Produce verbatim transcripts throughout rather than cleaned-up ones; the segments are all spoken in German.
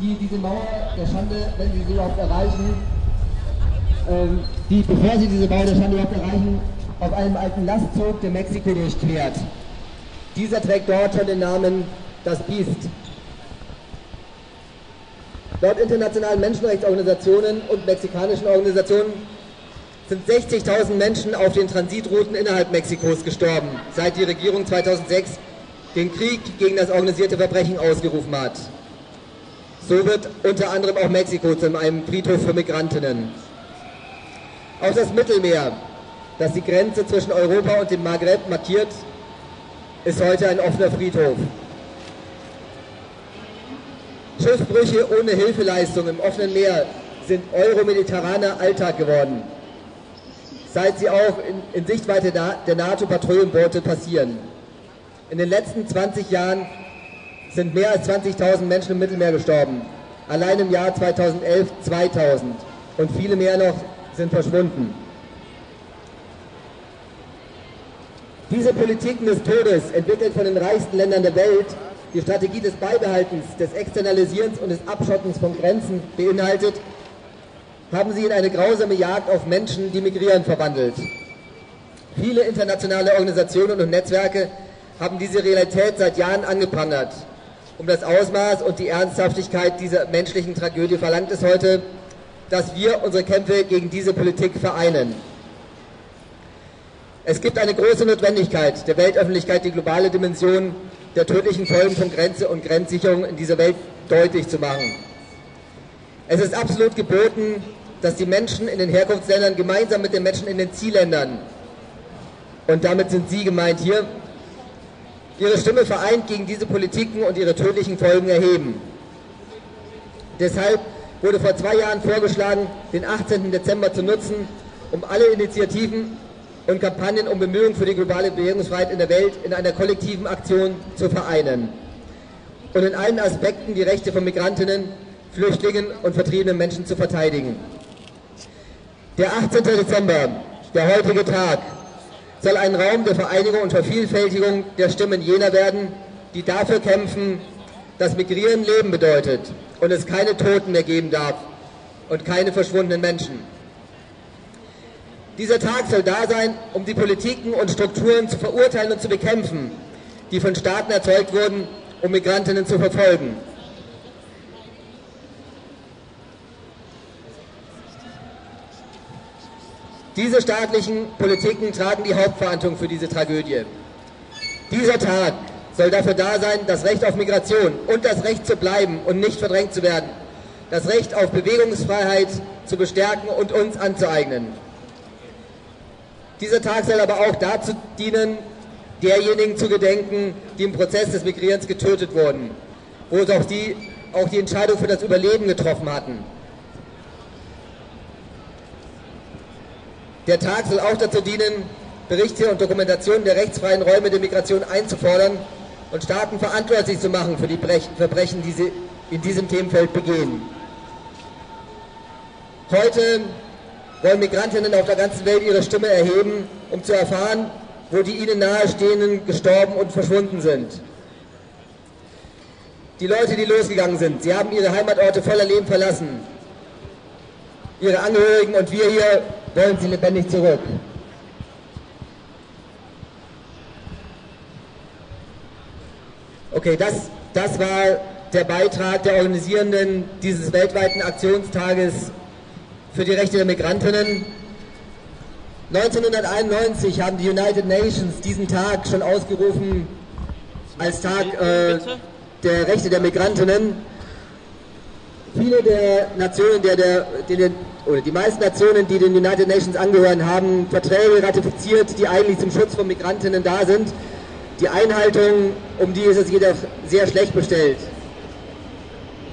die diese Mauer der Schande, wenn sie sie überhaupt erreichen, ähm, die, bevor sie diese Mauer der Schande überhaupt erreichen, auf einem alten Lastzug der Mexiko durchquert. Dieser trägt dort schon den Namen Das Biest. Laut internationalen Menschenrechtsorganisationen und mexikanischen Organisationen sind sechzigtausend Menschen auf den Transitrouten innerhalb Mexikos gestorben, seit die Regierung zweitausendsechs den Krieg gegen das organisierte Verbrechen ausgerufen hat. So wird unter anderem auch Mexiko zu einem Friedhof für Migrantinnen. Auch das Mittelmeer, das die Grenze zwischen Europa und dem Maghreb markiert, ist heute ein offener Friedhof. Schiffbrüche ohne Hilfeleistung im offenen Meer sind euromediterraner Alltag geworden, seit sie auch in, in Sichtweite der NATO-Patrouillenboote passieren. In den letzten zwanzig Jahren sind mehr als zwanzigtausend Menschen im Mittelmeer gestorben, allein im Jahr zweitausendelf zweitausend, und viele mehr noch sind verschwunden. Diese Politiken des Todes, entwickelt von den reichsten Ländern der Welt, die Strategie des Beibehaltens, des Externalisierens und des Abschottens von Grenzen beinhaltet, haben sie in eine grausame Jagd auf Menschen, die migrieren, verwandelt. Viele internationale Organisationen und Netzwerke haben diese Realität seit Jahren angeprangert. Um das Ausmaß und die Ernsthaftigkeit dieser menschlichen Tragödie verlangt es heute, dass wir unsere Kämpfe gegen diese Politik vereinen. Es gibt eine große Notwendigkeit, der Weltöffentlichkeit die globale Dimension der tödlichen Folgen von Grenze und Grenzsicherung in dieser Welt deutlich zu machen. Es ist absolut geboten, dass die Menschen in den Herkunftsländern gemeinsam mit den Menschen in den Zielländern, und damit sind Sie gemeint hier, ihre Stimme vereint gegen diese Politiken und ihre tödlichen Folgen erheben. Deshalb wurde vor zwei Jahren vorgeschlagen, den achtzehnten Dezember zu nutzen, um alle Initiativen und Kampagnen um Bemühungen für die globale Bewegungsfreiheit in der Welt in einer kollektiven Aktion zu vereinen und in allen Aspekten die Rechte von Migrantinnen, Flüchtlingen und vertriebenen Menschen zu verteidigen. Der achtzehnte Dezember, der heutige Tag, soll ein Raum der Vereinigung und Vervielfältigung der Stimmen jener werden, die dafür kämpfen, dass Migrieren Leben bedeutet und es keine Toten mehr geben darf und keine verschwundenen Menschen. Dieser Tag soll da sein, um die Politiken und Strukturen zu verurteilen und zu bekämpfen, die von Staaten erzeugt wurden, um Migrantinnen zu verfolgen. Diese staatlichen Politiken tragen die Hauptverantwortung für diese Tragödie. Dieser Tag soll dafür da sein, das Recht auf Migration und das Recht zu bleiben und nicht verdrängt zu werden, das Recht auf Bewegungsfreiheit zu bestärken und uns anzueignen. Dieser Tag soll aber auch dazu dienen, derjenigen zu gedenken, die im Prozess des Migrierens getötet wurden, wo es auch die, auch die Entscheidung für das Überleben getroffen hatten. Der Tag soll auch dazu dienen, Berichte und Dokumentationen der rechtsfreien Räume der Migration einzufordern und Staaten verantwortlich zu machen für die Verbrechen, die sie in diesem Themenfeld begehen. Heute wollen Migrantinnen auf der ganzen Welt ihre Stimme erheben, um zu erfahren, wo die ihnen nahestehenden gestorben und verschwunden sind. Die Leute, die losgegangen sind, sie haben ihre Heimatorte voller Leben verlassen. Ihre Angehörigen und wir hier wollen sie lebendig zurück. Okay, das, das war der Beitrag der Organisierenden dieses weltweiten Aktionstages für die Rechte der Migrantinnen. neunzehnhunderteinundneunzig haben die United Nations diesen Tag schon ausgerufen als Tag äh, der Rechte der Migrantinnen. Viele der Nationen, der, der, die, oder die meisten Nationen, die den United Nations angehören, haben Verträge ratifiziert, die eigentlich zum Schutz von Migrantinnen da sind. Die Einhaltung, um die ist es jedoch sehr schlecht bestellt.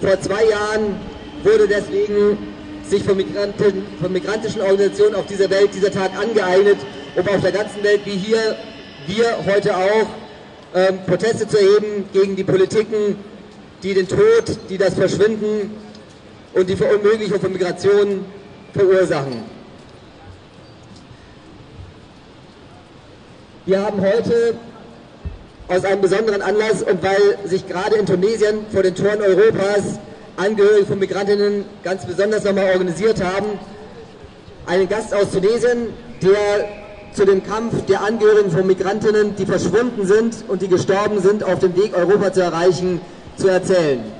Vor zwei Jahren wurde deswegen sich von, Migranten, von migrantischen Organisationen auf dieser Welt dieser Tag angeeignet, um auf der ganzen Welt, wie hier, wir heute auch, ähm, Proteste zu erheben gegen die Politiken, die den Tod, die das Verschwinden und die Verunmöglichung von Migration verursachen. Wir haben heute aus einem besonderen Anlass und weil sich gerade in Tunesien vor den Toren Europas Angehörige von Migrantinnen ganz besonders nochmal organisiert haben. Einen Gast aus Tunesien, der zu dem Kampf der Angehörigen von Migrantinnen, die verschwunden sind und die gestorben sind, auf dem Weg Europa zu erreichen, zu erzählen.